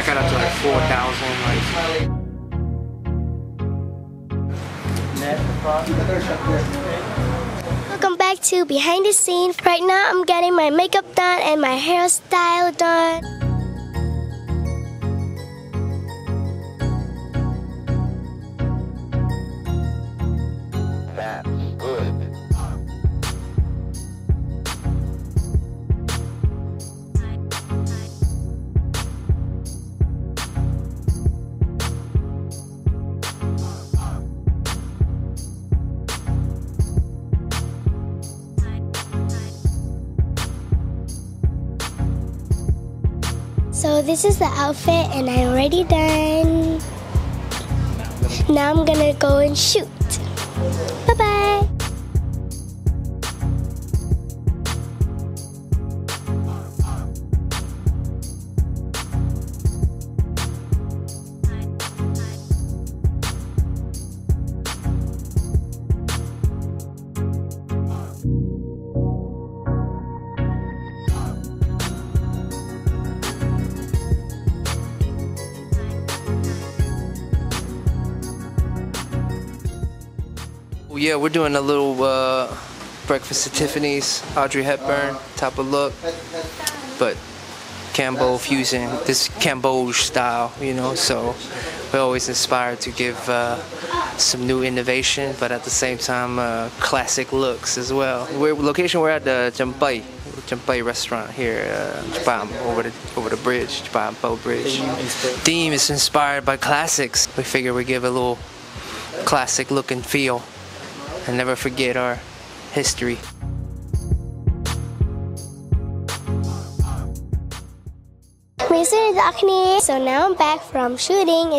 That got up to like 4,000. Welcome back to Behind the Scenes. Right now I'm getting my makeup done and my hairstyle done. That's good. So this is the outfit and I'm already done. Now I'm gonna go and shoot. Bye-bye. Yeah, we're doing a little Breakfast at Tiffany's, Audrey Hepburn, type of look, but Cambo fusion, this Camboge style, you know, so we're always inspired to give some new innovation, but at the same time, classic looks as well. We're at the Champei restaurant here, Jibam, over the bridge, Champei Bo Bridge. Theme is inspired by classics. We figure we give a little classic look and feel. And never forget our history. Recently the acne, so now I'm back from shooting.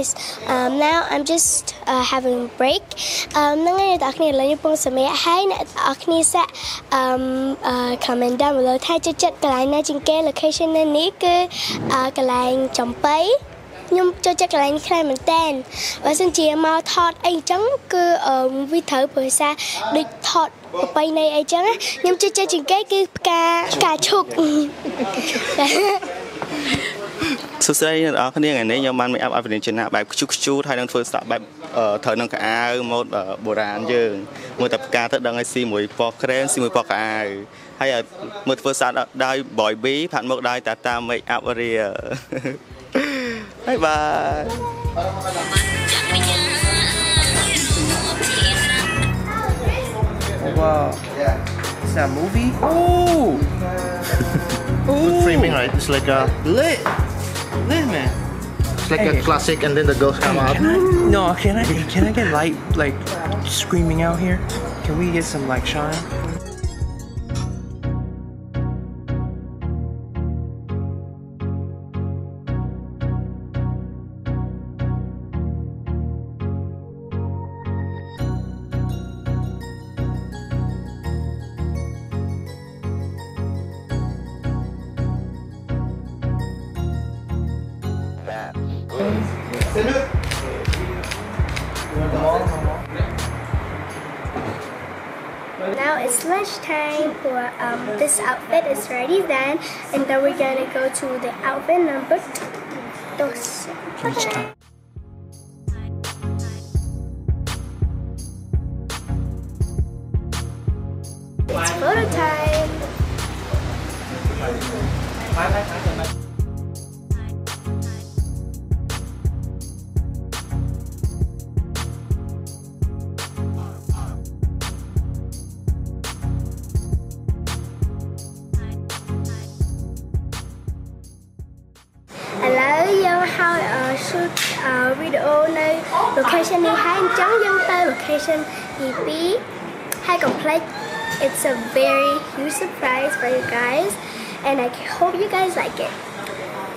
Now I'm just having a break. Nangyari the acne lang yung pong sumayahay na acne sa comment down below. Thay chat kalay na jingke location na ni ko kalay Champei. Nhưng cho chắc là anh khai mình tên và xin chị mau thọt anh trắng cứ vi thử bởi xa được thọt bay này anh trắng nhưng cho chắc chừng cái cứ cà chục. Thực ra đó cái này này nhóm anh mới áp đến trên hạ bài chút chút hay đang phơi sợ bài thời nông cá một bồ đàn chứ một tập ca tất đang xin mùi po kren xin mùi po cá hay là một phơi sợ đai bỏi bí phản một đai tà ta mới áp ria. Bye bye. Wow. Yeah. Is that a movie? Oh. Good framing, right? It's like a lit man. It's like a classic, and then the girls come out. Can I get light like screaming out here? Can we get some like shine? Now it's lunchtime for this outfit is already done, and then we're gonna go to the outfit number 2. It's photo time. Shoot video này location này hai trắng dân ta location EP hai complex. It's a very huge surprise for you guys and I hope you guys like it.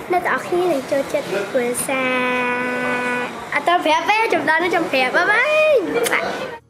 Nó tạo khi này cho chết vừa xa. Tao phép á, chúng ta nó trong phép. Bye bye.